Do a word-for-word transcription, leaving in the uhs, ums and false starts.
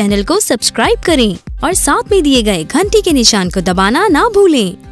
Channel को subscribe करें और साथ में दिए गए घंटी के निशान को दबाना ना भूलें।